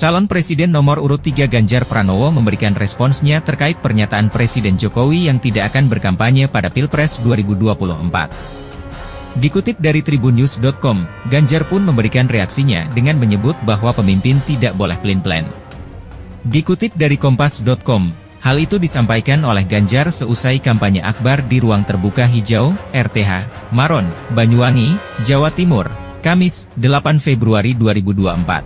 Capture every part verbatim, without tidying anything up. Calon Presiden nomor urut tiga Ganjar Pranowo memberikan responsnya terkait pernyataan Presiden Jokowi yang tidak akan berkampanye pada Pilpres dua ribu dua puluh empat. Dikutip dari Tribunnews dot com, Ganjar pun memberikan reaksinya dengan menyebut bahwa pemimpin tidak boleh plan-plan. Dikutip dari Kompas dot com, hal itu disampaikan oleh Ganjar seusai kampanye akbar di ruang terbuka hijau, R T H, Maron, Banyuwangi, Jawa Timur, Kamis, delapan Februari dua ribu dua puluh empat.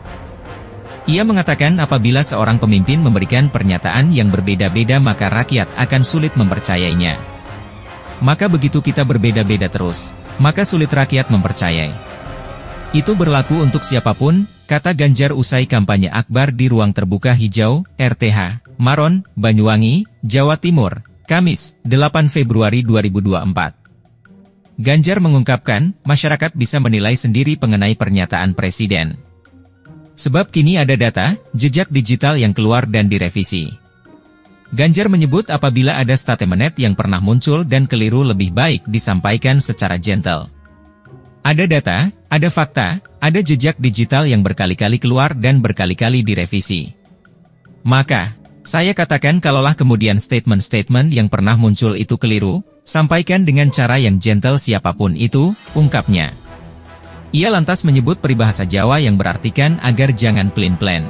Ia mengatakan apabila seorang pemimpin memberikan pernyataan yang berbeda-beda maka rakyat akan sulit mempercayainya. Maka begitu kita berbeda-beda terus, maka sulit rakyat mempercayai. Itu berlaku untuk siapapun, kata Ganjar usai kampanye akbar di ruang terbuka hijau, R T H, Maron, Banyuwangi, Jawa Timur, Kamis, delapan Februari dua ribu dua puluh empat. Ganjar mengungkapkan, masyarakat bisa menilai sendiri mengenai pernyataan Presiden. Sebab kini ada data, jejak digital yang keluar dan direvisi. Ganjar menyebut apabila ada statement yang pernah muncul dan keliru lebih baik disampaikan secara gentle. Ada data, ada fakta, ada jejak digital yang berkali-kali keluar dan berkali-kali direvisi. Maka, saya katakan kalaulah kemudian statement-statement yang pernah muncul itu keliru, sampaikan dengan cara yang gentle siapapun itu, ungkapnya. Ia lantas menyebut peribahasa Jawa yang berartikan agar jangan pelin-pelin.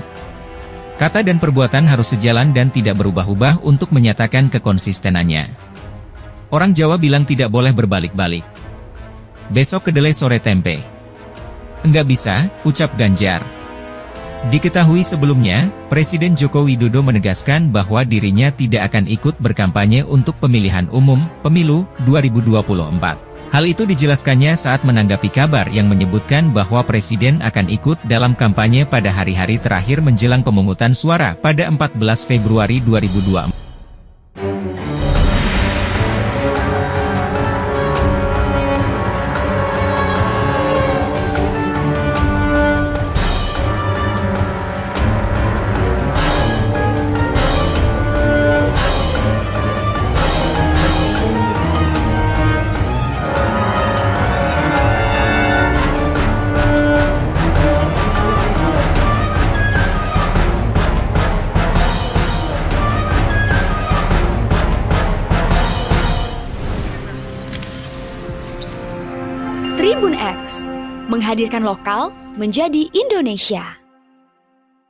Kata dan perbuatan harus sejalan dan tidak berubah-ubah untuk menyatakan kekonsistenannya. Orang Jawa bilang tidak boleh berbalik-balik. Besok kedelai sore tempe. Enggak bisa, ucap Ganjar. Diketahui sebelumnya, Presiden Joko Widodo menegaskan bahwa dirinya tidak akan ikut berkampanye untuk pemilihan umum, pemilu, dua ribu dua puluh empat. Hal itu dijelaskannya saat menanggapi kabar yang menyebutkan bahwa Presiden akan ikut dalam kampanye pada hari-hari terakhir menjelang pemungutan suara pada empat belas Februari dua ribu dua puluh empat. TribunX menghadirkan lokal menjadi Indonesia.